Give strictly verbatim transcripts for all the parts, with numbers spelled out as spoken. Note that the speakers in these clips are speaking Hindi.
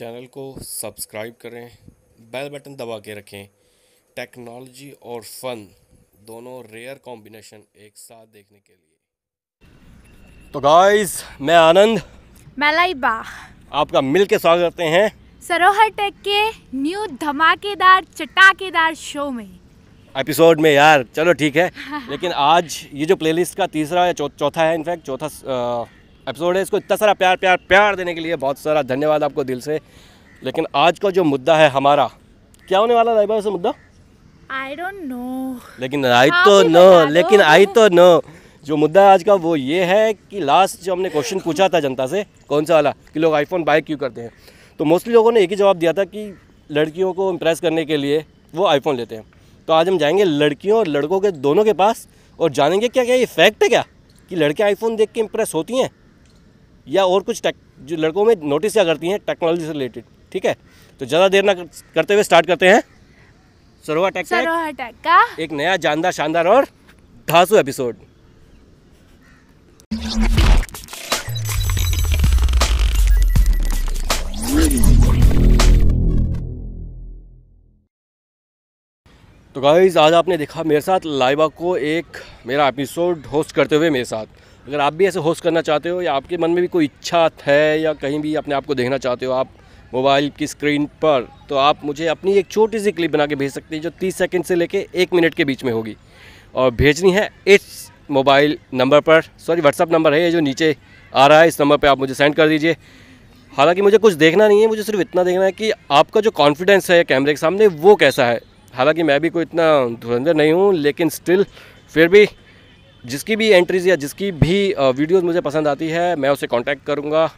चैनल को सब्सक्राइब करें, बेल बटन दबा के रखें। टेक्नोलॉजी और फन दोनों रेयर कॉम्बिनेशन एक साथ देखने के लिए। तो गाइस, मैं आनंद मैलाइबा आपका मिल के स्वागत करते हैं सरोहा टेक के न्यू धमाकेदार चटाकेदार शो में, एपिसोड में। यार चलो ठीक है, लेकिन आज ये जो प्लेलिस्ट का तीसरा या चौ, चौथा है, इनफैक्ट चौथा एपिसोड है, इसको इतना सारा प्यार प्यार प्यार देने के लिए बहुत सारा धन्यवाद आपको दिल से। लेकिन आज का जो मुद्दा है हमारा, क्या होने वाला है वैसे मुद्दा? आई डोंट नो, लेकिन आई तो नो लेकिन आई तो नो जो मुद्दा है आज का वो ये है कि लास्ट जो हमने क्वेश्चन पूछा था जनता से, कौन सा वाला, कि लोग आईफोन बाय क्यों करते हैं, तो मोस्टली लोगों ने एक ही जवाब दिया था कि लड़कियों को इम्प्रेस करने के लिए वो आईफोन लेते हैं। तो आज हम जाएंगे लड़कियों और लड़कों के दोनों के पास और जानेंगे क्या क्या ये फैक्ट है क्या कि लड़के आईफोन देख के इम्प्रेस होती हैं या और कुछ टेक जो लड़कों में नोटिस क्या करती हैं टेक्नोलॉजी से रिलेटेड। ठीक है, तो ज़्यादा देर ना करते हुए स्टार्ट करते हैं सरोहा टेक सरोहा टेक का एक नया जानदार शानदार और धांसू एपिसोड। तो गाइस, आज आपने देखा मेरे साथ लाइबा को एक मेरा एपिसोड होस्ट करते हुए मेरे साथ। अगर आप भी ऐसे होस्ट करना चाहते हो या आपके मन में भी कोई इच्छा है या कहीं भी अपने आप को देखना चाहते हो आप मोबाइल की स्क्रीन पर, तो आप मुझे अपनी एक छोटी सी क्लिप बना के भेज सकते हैं जो तीस सेकंड से लेके एक मिनट के बीच में होगी, और भेजनी है इस मोबाइल नंबर पर, सॉरी व्हाट्सअप नंबर है ये जो नीचे आ रहा है, इस नंबर पर आप मुझे सेंड कर दीजिए। हालाँकि मुझे कुछ देखना नहीं है, मुझे सिर्फ इतना देखना है कि आपका जो कॉन्फिडेंस है कैमरे के सामने वो कैसा है। हालाँकि मैं भी कोई इतना धुरंधर नहीं हूँ, लेकिन स्टिल फिर भी जिसकी भी एंट्रीज या जिसकी भी वीडियोस मुझे पसंद आती है मैं उसे कांटेक्ट करूँगा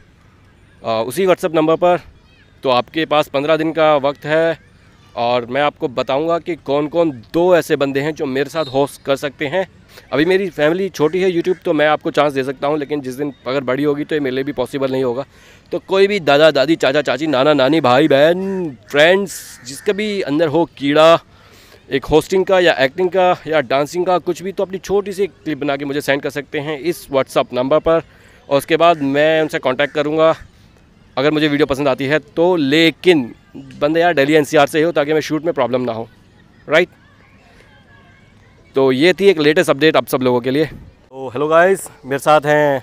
उसी व्हाट्सएप नंबर पर। तो आपके पास पंद्रह दिन का वक्त है और मैं आपको बताऊँगा कि कौन कौन दो ऐसे बंदे हैं जो मेरे साथ होस्ट कर सकते हैं। अभी मेरी फैमिली छोटी है यूट्यूब, तो मैं आपको चांस दे सकता हूँ, लेकिन जिस दिन अगर बड़ी होगी तो ये मेरे लिए भी पॉसिबल नहीं होगा। तो कोई भी दादा दादी चाचा चाची नाना नानी भाई बहन फ्रेंड्स जिसका भी अंदर हो कीड़ा एक होस्टिंग का या एक्टिंग का या डांसिंग का कुछ भी, तो अपनी छोटी सी क्लिप बना के मुझे सेंड कर सकते हैं इस व्हाट्सअप नंबर पर, और उसके बाद मैं उनसे कांटेक्ट करूंगा अगर मुझे वीडियो पसंद आती है तो। लेकिन बंदे यार दिल्ली एनसीआर से हो ताकि मैं शूट में प्रॉब्लम ना हो, राइट। तो ये थी एक लेटेस्ट अपडेट आप सब लोगों के लिए। तो हेलो गाइस, मेरे साथ हैं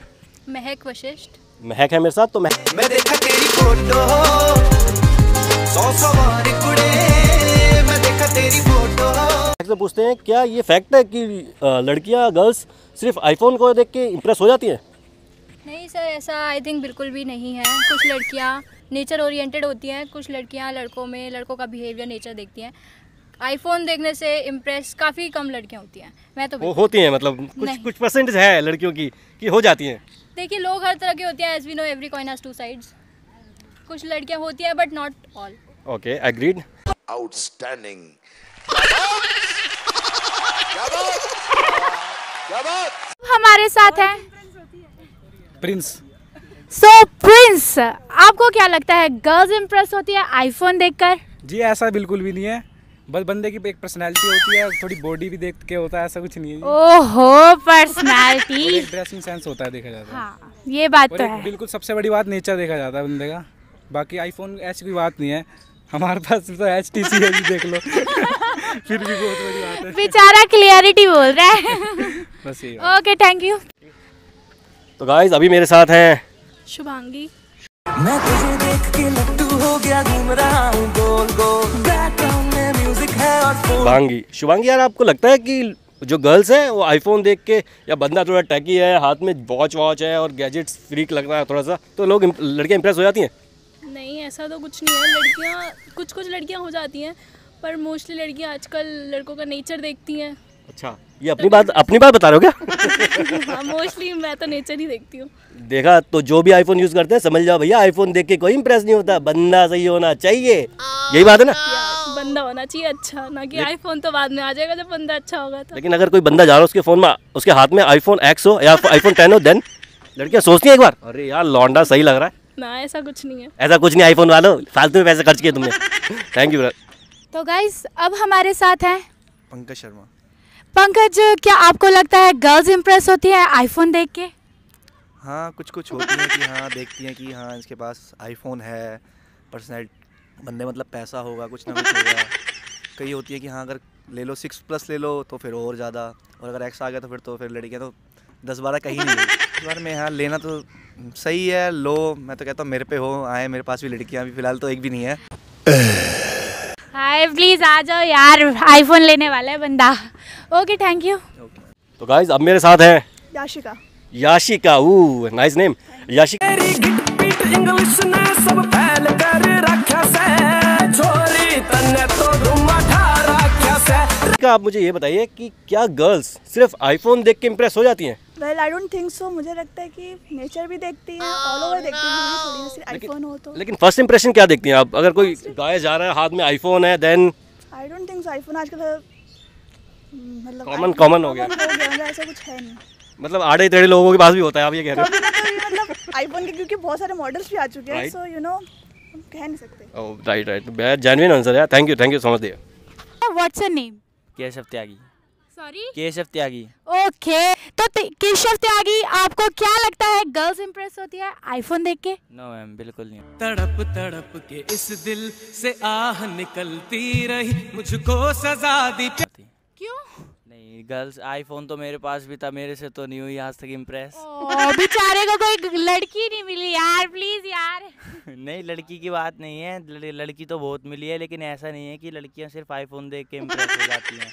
महक वशिष्ठ। महक है मेरे साथ, तो महक से पूछते हैं क्या ये फैक्ट है कि लड़कियां गर्ल्स सिर्फ आईफोन को देख के इम्प्रेस हो जाती हैं? नहीं सर, ऐसा आई थिंक बिल्कुल भी नहीं है। कुछ लड़कियां नेचर ओरिएंटेड होती हैं, कुछ लड़कियां लड़कों में लड़कों का बिहेवियर नेचर देखती हैं। आईफोन देखने से इम्प्रेस काफ़ी कम लड़कियां होती हैं। मैं तो वो होती हैं, मतलब कुछ कुछ परसेंटेज है लड़कियों की कि हो जाती हैं। देखिए लोग हर तरह के होते हैं, as we know every coin has two sides. कुछ लड़कियां होती हैं but not all. Okay, agreed, outstanding. हमारे साथ है प्रिंस। सो so, प्रिंस, आपको क्या लगता है गर्ल्स इम्प्रेस होती है आईफोन देखकर? जी ऐसा बिल्कुल भी नहीं है, बस बंदे की एक पर्सनालिटी होती है, थोड़ी बॉडी भी देख के होता है, ऐसा कुछ नहीं है। ओहो, पर्सनालिटी, ड्रेसिंग सेंस होता है देखा जाता है। हाँ, ये बात तो है। बिल्कुल, सबसे बड़ी बात नेचर देखा जाता है बंदे का, बाकी आईफोन ऐसी कोई बात नहीं है। हमारे पास तो एच टी सी देख लो फिर भी बहुत बड़ी बात है, बेचारा क्लियरिटी बोल रहा है बस ये। Okay, thank you. तो गाइस, अभी मेरे साथ हैं शुभांगी। मैं तुझे देख के लट्टू हो गया, घूम रहा हूं गोल गोल, बैकग्राउंड में म्यूजिक है और शुभांगी। शुभांगी यार, आपको लगता है कि जो गर्ल्स है वो आईफोन देख के, या बंदा थोड़ा टैकी है, हाथ में वॉच वॉच है और गैजेट्स फ्रीक लग रहा है थोड़ा सा, तो लोग लड़कियां इम्प्रेस हो जाती हैं? नहीं, ऐसा तो कुछ नहीं है। लड़कियाँ, कुछ कुछ लड़कियाँ हो जाती हैं, पर मोस्टली लड़कियां आजकल लड़कों का नेचर देखती हैं। अच्छा, ये अपनी तो बात अपनी बात बता रहे हो क्या? मोस्टली मैं तो नेचर ही देखती हूँ। देखा, तो जो भी आईफोन यूज करते हैं समझ जाओ भैया आईफोन देख के कोई इम्प्रेस नहीं होता, बंदा सही होना चाहिए। यही बात है ना, बंदा होना चाहिए अच्छा, ना कि आईफोन तो बाद में आ जाएगा जब बंदा अच्छा होगा। लेकिन अगर कोई बंदा जा रहा है उसके फोन में, उसके हाथ में आईफोन एक्स हो या आईफोन टेन हो, देन लड़कियाँ सोचती है एक बार, अरे यार लौंडा सही लग रहा है ना। ऐसा कुछ नहीं है, ऐसा कुछ नहीं। आईफोन वालों, फालतू में पैसे खर्च किए तुमने। Thank you. तो गाइस, अब हमारे साथ हैं पंकज शर्मा। पंकज, क्या आपको लगता है गर्ल्स इम्प्रेस होती है आईफोन देख के? हाँ, कुछ कुछ होती हैं कि हाँ देखती हैं कि हाँ इसके पास आईफोन है, पर्सनैलिटी बंदे मतलब पैसा होगा, कुछ ना कुछ होगा। कई होती है कि हाँ अगर ले लो सिक्स प्लस ले लो तो फिर और ज़्यादा, और अगर एक्स आ गया तो फिर तो फिर लड़कियाँ तो दस बारह कहीं नहीं। इस बार में यहाँ लेना तो सही है, लो मैं तो कहता हूँ मेरे पे हो आए, मेरे पास भी लड़कियाँ अभी फिलहाल तो एक भी नहीं है। हाय प्लीज़ आ जाओ यार, आईफोन लेने वाला है बंदा। Okay thank you. तो गाइज अब मेरे साथ है Yashika. Yashika oh nice name Yashika. आप मुझे ये बताइए कि क्या गर्ल्स सिर्फ आईफोन देख के इम्प्रेस हो जाती हैं? Well I don't think so, मुझे लगता है कि नेचर भी देखती है, ऑल ओवर देखती है, सिर्फ आईफोन हो तो। लेकिन फर्स्ट इंप्रेशन क्या देखती हैं आप? अगर कोई गाय जा रहा है हाथ में आईफोन है then I don't think so, iPhone आजकल मतलब कॉमन कॉमन हो गया, ऐसा कुछ है नहीं। मतलब आड़े टेढ़े लोगों के पास भी होता है, आप ये कह रहे हो? मतलब आईफोन के क्योंकि बहुत सारे मॉडल्स भी आ चुके हैं सो यू नो कह नहीं सकते। ओह राइट राइट, बेहद जेन्युइन आंसर है, thank you thank you so much dear. What's your name? Keshav Tyagi. Sorry Keshav Tyagi. Okay तो केशव त्यागी, आपको क्या लगता है गर्ल्स इम्प्रेस होती है आईफोन देख के? नो मैम बिल्कुल नहीं। तड़प तड़प के इस दिल से आह निकलती रही, मुझको सजा दी। क्यों नहीं गर्ल्स, आईफोन तो मेरे पास भी था, मेरे से तो नहीं हुई आज तक इम्प्रेस। बेचारे को कोई लड़की नहीं मिली यार, प्लीज यार। नहीं लड़की की बात नहीं है, लड़की तो बहुत मिली है, लेकिन ऐसा नहीं है कि लड़कियां सिर्फ आईफोन देख के इम्प्रेस हो जाती हैं।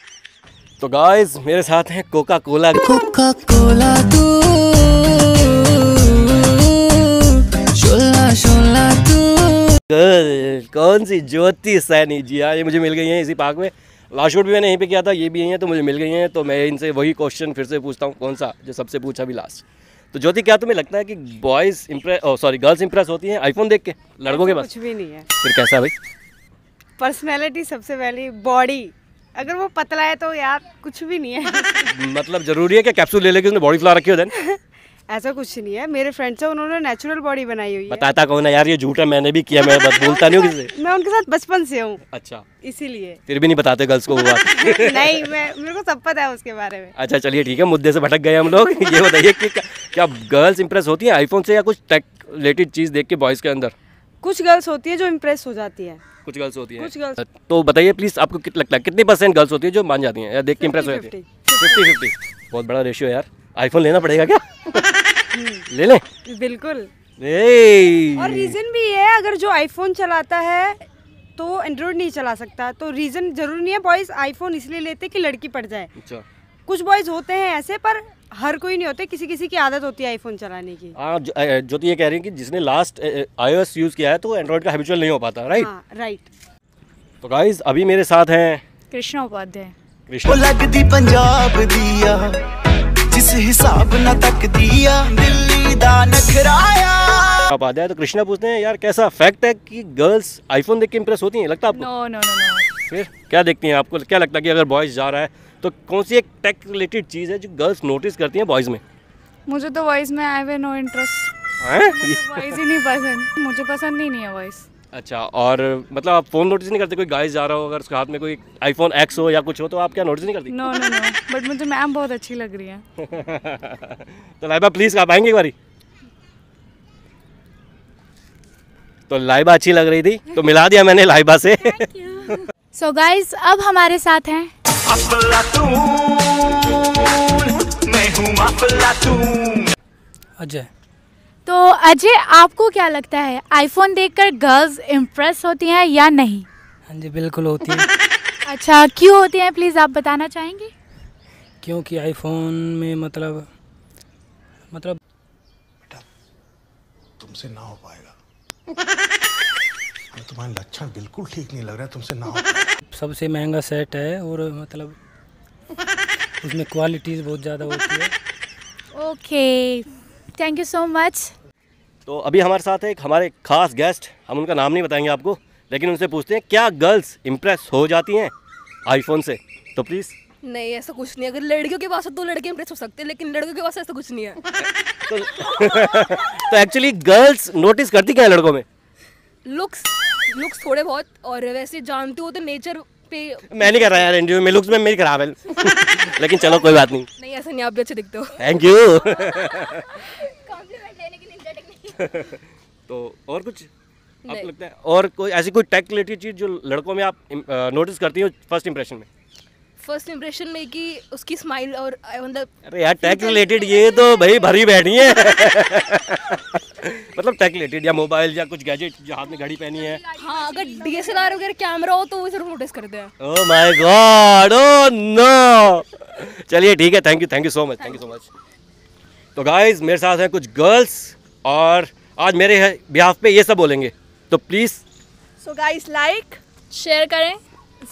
तो गाइस मेरे साथ हैं कोका कोला। कोका कोला तू शोला शोला तू गर्ल कौन सी? ज्योति सैनी जी हाँ, ये मुझे मिल गई हैं इसी पार्क में। लास्ट शूट भी मैंने यहीं पे किया था, ये भी यहीं है तो मुझे मिल गई हैं। तो मैं इनसे वही क्वेश्चन फिर से पूछता हूँ कौन सा जो सबसे पूछा भी लास्ट। तो ज्योति क्या तुम्हें लगता है कि boys impress sorry girls impress होती हैं आईफोन देख के? लड़कों के पास कुछ भी नहीं है। फिर कैसा भाई? पर्सनैलिटी सबसे पहले, बॉडी अगर वो पतला है तो यार कुछ भी नहीं है। मतलब जरूरी है क्या कैप्सूल ले लेके उसने बॉडी फुला रखी हो देन? ऐसा कुछ नहीं है, मेरे फ्रेंड्स हैं उन्होंने नेचुरल बॉडी बनाई हुई है। बताता कौन है यार, ये झूठा, मैंने भी किया, मैं बोलता नहीं हूँ किसी। मैं उनके साथ बचपन से हूँ। अच्छा इसीलिए फिर भी नहीं बताते गर्ल्स को? नहीं मैं, मेरे को सब पता है उसके बारे में। अच्छा चलिए ठीक है, मुद्दे से भटक गए हम लोग। ये बताइए कि क्या गर्ल्स इम्प्रेस होती है आईफोन से या कुछ टेक रिलेटेड चीज देख के बॉयज के अंदर? कुछ गर्ल्स होती है जो इम्प्रेस हो जाती है, कुछ गर्ल्स होती है कुछ गर्ल्स। तो बताइए प्लीज आपको कितना लगता है कितने परसेंट गर्ल्स होती है जो मान जाती है या देख के इम्प्रेस हो जाती है? Fifty fifty. बहुत बड़ा रेशियो यार, आईफोन लेना पड़ेगा क्या? ले ले बिल्कुल। और रीजन भी है, अगर जो आईफोन चलाता है तो एंड्रॉइड नहीं चला सकता, तो रीजन जरूरी नहीं है बॉयज आईफोन इसलिए लेते कि लड़की पड़ जाए। अच्छा कुछ बॉयज होते हैं ऐसे, पर हर कोई नहीं होते, किसी किसी की आदत होती है आईफोन चलाने की। हाँ जो तो ये कह रही है कि जिसने लास्ट आईओएस यूज किया है तो एंड्रॉइड का हैबिचुअल नहीं हो पाता। राइट हाँ, राइट। तो गाइज अभी मेरे साथ हैं कृष्ण उपाध्याय। कृष्ण लगती पंजाब दिया जिस हिसाब ना तक दिया दिल्ली दा नखराया उपाध्याय। तो कृष्णा पूछते हैं यार कैसा फैक्ट है कि गर्ल्स आईफोन देख के इम्प्रेस होती है? लगता है आपको? No no no no. फिर क्या देखती हैं आपको, क्या लगता है कि अगर बॉयज जा रहा है तो कौन सी एक टेक रिलेटेड चीज़ है जो गर्ल्स नोटिस करती हैं बॉयज़ में? मुझे तो बॉयज़ में I have no interest, boys ही नहीं पसंद, मुझे पसंद ही नहीं है बॉयज़। अच्छा और मतलब आप फ़ोन नोटिस नहीं करते कोई गाइस जा रहा हो अगर उसके हाथ में कोई आईफोन एक्स हो या कुछ हो तो आप क्या नोटिस नहीं करती? नो नो नो, बट मुझे मैम बहुत अच्छी लग रही है। तो लाइबा प्लीज़ आप आएंगे एक बारी? तो लाइबा अच्छी लग रही थी तो मिला दिया मैंने लाइबा से। सो गाइज अब हमारे साथ हैं अजय। तो अजय आपको क्या लगता है आईफोन देखकर गर्ल्स इम्प्रेस होती हैं या नहीं? हाँ जी बिल्कुल होती है। अच्छा क्यों होती हैं प्लीज़ आप बताना चाहेंगे? क्योंकि आईफोन में मतलब मतलब बेटा तुमसे ना हो पाएगा। तुम्हारे लक्षण बिल्कुल ठीक नहीं लग रहा है, तुमसे ना हो। सबसे महंगा सेट है और मतलब उसमें क्वालिटीज बहुत ज़्यादा होती है। Okay thank you so much. तो अभी हमारे साथ है एक हमारे खास गेस्ट, हम उनका नाम नहीं बताएंगे आपको, लेकिन उनसे पूछते हैं क्या गर्ल्स इम्प्रेस हो जाती हैं आईफोन से? तो प्लीज़। नहीं ऐसा कुछ नहीं, अगर लड़कियों के पास तो लड़के इम्प्रेस हो सकते हैं, लेकिन लड़कों के पास ऐसा कुछ नहीं है। तो एक्चुअली गर्ल्स नोटिस करती क्या है लड़कों में? लुक्स, लुक्स थोड़े बहुत, और वैसे जानते हो तो नेचर पे। मैं नहीं कर रहा यार इंटरव्यू में, लुक्स में मेरी खराब है। लेकिन चलो कोई बात नहीं। नहीं ऐसा नहीं, आप भी अच्छे दिखते हो। Thank you. कॉम्प्लीमेंट लेने के लिए। तो और कुछ आपको लगता है? और कोई ऐसी कोई टेक रिलेटेड चीज़ जो लड़कों में आप नोटिस करती हो फर्स्ट इंप्रेशन में? फर्स्ट इंप्रेशन में कि उसकी स्माइल और मतलब, अरे यार टेक रिलेटेड ये तो भाई भरी बैठी है मतलब टेक रिलेटेड या मोबाइल या कुछ गैजेट जो हाथ में घड़ी पहनी है। हाँ, अगर डीएसएलआर वगैरह कैमरा हो तो वो जरूर नोटिस करते हैं। Oh my God, oh no. चलिए ठीक है, thank you thank you so much, thank you so much. तो गाइज मेरे साथ हैं कुछ गर्ल्स और आज मेरे बिहाफ पे ये सब बोलेंगे, तो please so guys like share करें,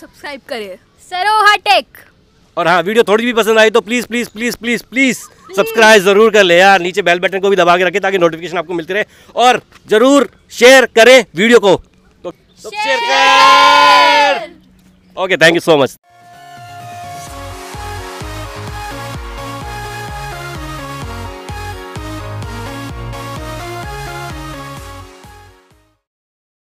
सब्सक्राइब करें सरोहा टेक। और हाँ, वीडियो थोड़ी भी पसंद आई तो please please please please please subscribe ज़रूर कर ले यार, नीचे बेल बटन को भी दबा के रखें ताकि नोटिफिकेशन आपको मिलती रहे, और ज़रूर शेयर करें वीडियो को। तो शेयर कर, okay thank you so much.